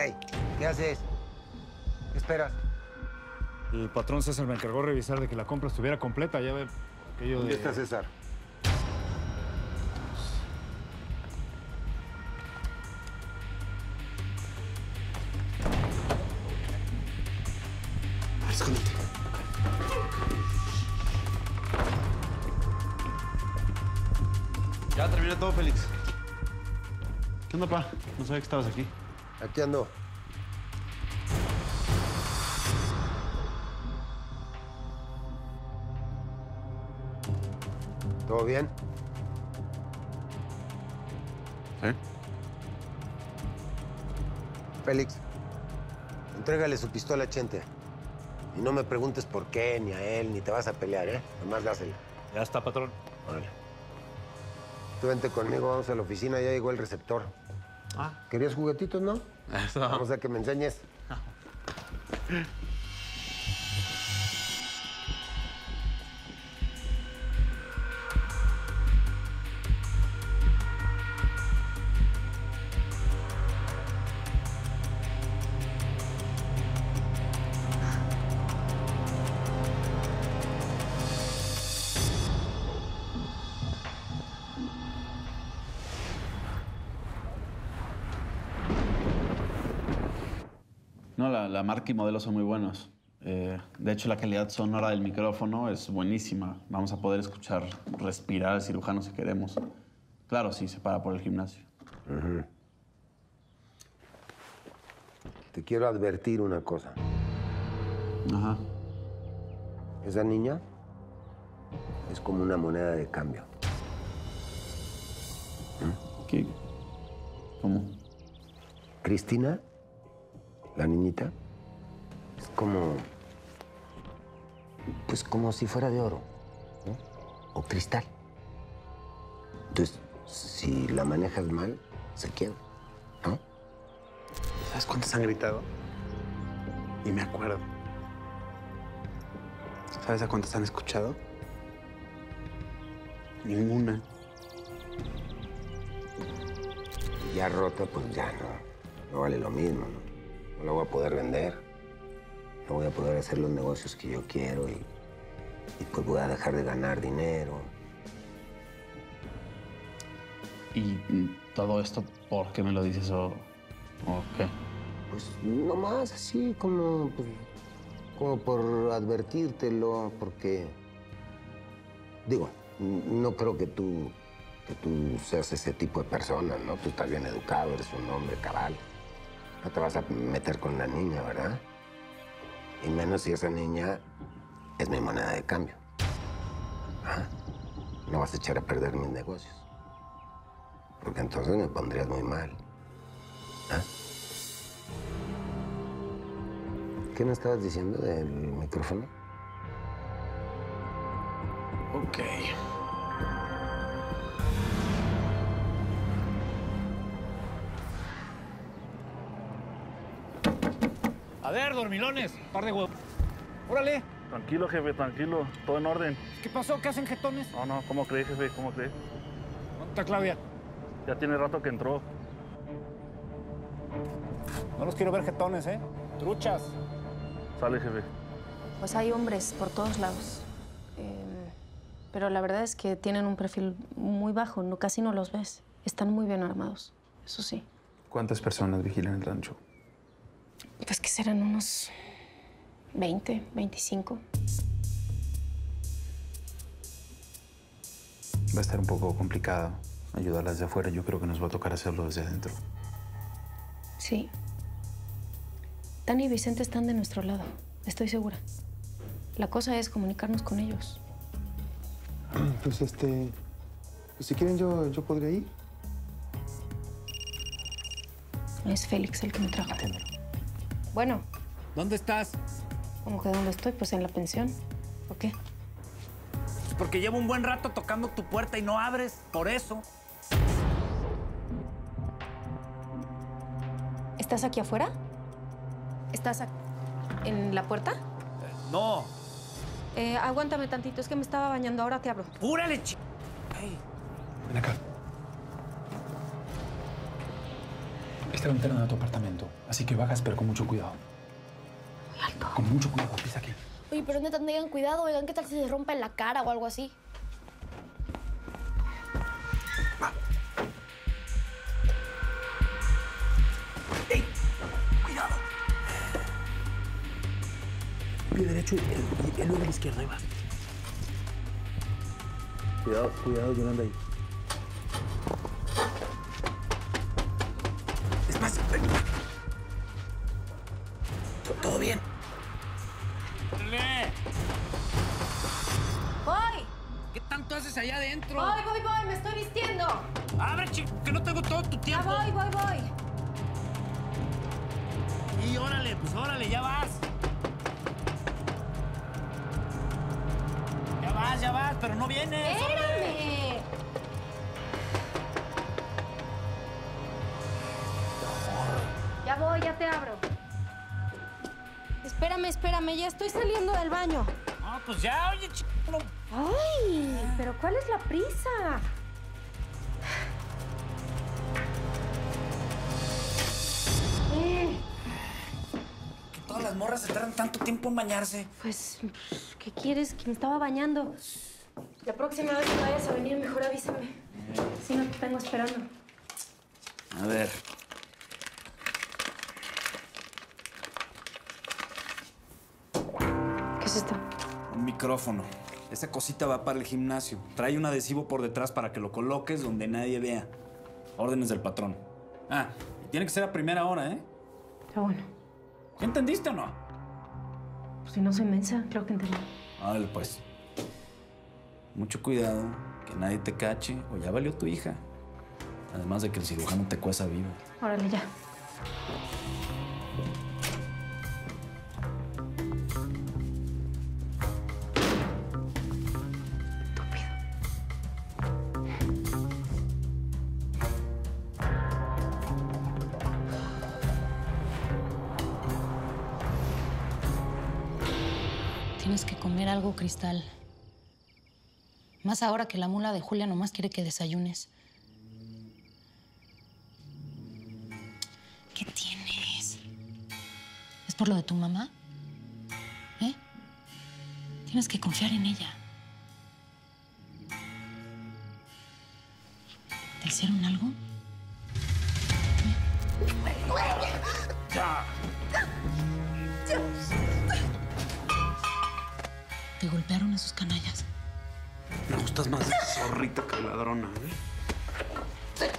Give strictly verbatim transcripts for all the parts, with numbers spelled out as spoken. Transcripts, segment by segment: Hey, ¿qué haces? ¿Qué esperas? El patrón César me encargó de revisar de que la compra estuviera completa. Ya ve aquello de... ¿Dónde está César? Escóndete. Ya terminé todo, Félix. ¿Qué onda, pa? No sabía que estabas aquí. Aquí ando. ¿Todo bien? ¿Eh? Félix, entrégale su pistola a Chente. Y no me preguntes por qué, ni a él, ni te vas a pelear, ¿eh? Nomás dásela. Ya está, patrón. Órale. Tú vente conmigo, vamos a la oficina, ya llegó el receptor. Ah. ¿Querías juguetitos, no? Eso. Vamos a que me enseñes. No, la, la marca y modelo son muy buenos. Eh, de hecho, la calidad sonora del micrófono es buenísima. Vamos a poder escuchar respirar al cirujano si queremos. Claro, sí, se para por el gimnasio. Uh-huh. Te quiero advertir una cosa. Ajá. Esa niña es como una moneda de cambio. ¿Qué? ¿Cómo? Cristina... La niñita es como, pues como si fuera de oro, ¿no? O cristal. Entonces, si la manejas mal, se quiebra, ¿no? ¿Sabes cuántos han gritado? Ni me acuerdo. ¿Sabes a cuántos han escuchado? Ninguna. Ya rota, pues ya no, no vale lo mismo, ¿no? No la voy a poder vender, no voy a poder hacer los negocios que yo quiero y, y pues voy a dejar de ganar dinero. ¿Y todo esto por qué me lo dices o, o qué? Pues nomás así, como, pues, como por advertírtelo, porque... Digo, no creo que tú, que tú seas ese tipo de persona, ¿no? Tú estás bien educado, eres un hombre cabal. No te vas a meter con la niña, ¿verdad? Y menos si esa niña es mi moneda de cambio. ¿Ah? No vas a echar a perder mis negocios. Porque entonces me pondrías muy mal. ¿Ah? ¿Qué me estabas diciendo del micrófono? Ok. A ver, dormilones, par de huevos. ¡Órale! Tranquilo, jefe, tranquilo. Todo en orden. ¿Qué pasó? ¿Qué hacen, jetones? No, no, ¿cómo crees, jefe? ¿Cómo crees? ¿Dónde está Claudia? Ya tiene rato que entró. No los quiero ver jetones, ¿eh? ¡Truchas! Sale, jefe. Pues hay hombres por todos lados. Eh, pero la verdad es que tienen un perfil muy bajo. No, casi no los ves. Están muy bien armados, eso sí. ¿Cuántas personas vigilan el rancho? Pues que serán unos veinte, veinticinco. Va a estar un poco complicado ayudarlas de afuera. Yo creo que nos va a tocar hacerlo desde adentro. Sí. Dani y Vicente están de nuestro lado, estoy segura. La cosa es comunicarnos con ellos. Pues este... Pues si quieren yo, yo podría ir. Es Félix el que me trajo. Entiendo. Bueno. ¿Dónde estás? ¿Cómo que dónde estoy? Pues en la pensión. ¿O qué? Pues porque llevo un buen rato tocando tu puerta y no abres, por eso. ¿Estás aquí afuera? ¿Estás aquí en la puerta? Eh, no. Eh, aguántame tantito, es que me estaba bañando, ahora te abro. ¡Púrale, ch... Hey. Ven acá. Es la linterna de tu apartamento, así que bajas, pero con mucho cuidado. Muy alto. Con mucho cuidado, pisa aquí. Oye, pero no tengan cuidado, oigan, ¿qué tal si se rompe en la cara o algo así? Va. ¡Ey! ¡Cuidado! Pie derecho y el, el, el, el izquierdo, ahí va. Cuidado, cuidado, que no anda ahí. Es más, todo bien. ¡Voy! ¿Qué tanto haces allá adentro? Voy, voy, voy, me estoy vistiendo. Abre, chico, que no tengo todo tu tiempo. Ya voy, voy, voy. Y órale, pues órale, ya vas. Ya vas, ya vas, pero no vienes. ¡Espérame! Ya voy, ya te abro. Espérame, espérame, ya estoy saliendo del baño. No, pues ya, oye, chico. Ay, pero ¿cuál es la prisa? Que todas las morras se tardan tanto tiempo en bañarse. Pues, ¿qué quieres? Que me estaba bañando. La próxima vez que vayas a venir, mejor avísame. Si no, te tengo esperando. A ver. ¿Qué es esto? Un micrófono. Esa cosita va para el gimnasio. Trae un adhesivo por detrás para que lo coloques donde nadie vea. Órdenes del patrón. Ah, tiene que ser a primera hora, ¿eh? Está bueno. ¿Ya entendiste o no? Pues si no soy mensa, creo que entendí. Vale, pues. Mucho cuidado, que nadie te cache o ya valió tu hija. Además de que el cirujano te cueza viva. Órale, ya. Tienes que comer algo, Cristal. Más ahora que la mula de Julia nomás quiere que desayunes. ¿Qué tienes? ¿Es por lo de tu mamá? ¿Eh? Tienes que confiar en ella. ¿Te hicieron algo? ¡Ya! ¿Te golpearon esos canallas? Me gustas más de zorrita que ladrona, ¿eh?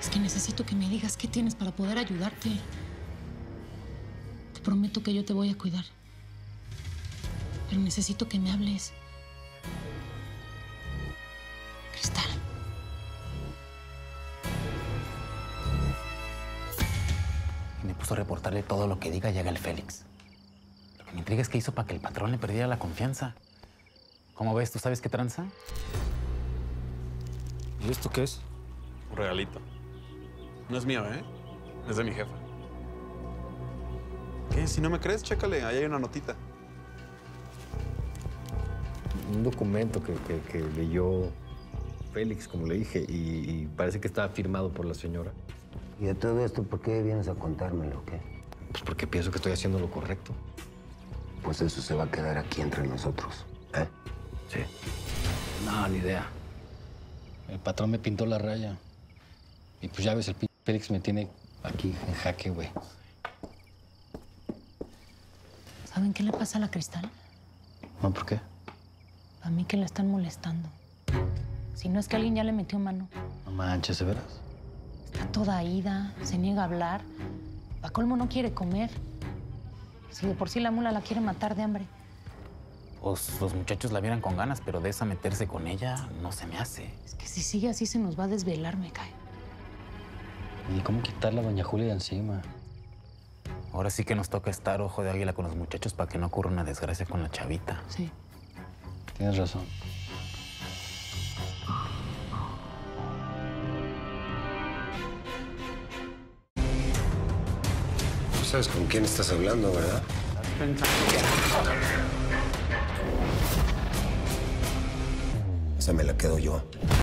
Es que necesito que me digas qué tienes para poder ayudarte. Te prometo que yo te voy a cuidar. Pero necesito que me hables. A reportarle todo lo que diga llega el Félix. Lo que me intriga es que hizo para que el patrón le perdiera la confianza. ¿Cómo ves? ¿Tú sabes qué tranza? ¿Y esto qué es? Un regalito. No es mío, ¿eh? Es de mi jefa. ¿Qué? Si no me crees, chécale. Ahí hay una notita. Un documento que, que, que leyó Félix, como le dije, y, y parece que estaba firmado por la señora. ¿Y a todo esto por qué vienes a contármelo o qué? Pues porque pienso que estoy haciendo lo correcto. Pues eso se va a quedar aquí entre nosotros, ¿eh? Sí. No, ni idea. El patrón me pintó la raya. Y pues ya ves, el p*** Félix me tiene aquí en jaque, güey. ¿Saben qué le pasa a la Cristal? No, ¿por qué? A mí que la están molestando. Si no es que alguien ya le metió mano. No manches, ¿de veras? Está toda ida, se niega a hablar. Pa' colmo no quiere comer. Si de por sí la mula la quiere matar de hambre. Pues los muchachos la vieran con ganas, pero de esa meterse con ella no se me hace. Es que si sigue así se nos va a desvelar, me cae. ¿Y cómo quitar la doña Julia de encima? Ahora sí que nos toca estar ojo de águila con los muchachos para que no ocurra una desgracia con la chavita. Sí. Tienes razón. ¿Sabes con quién estás hablando, verdad? Estás pensando. Esa me la quedo yo.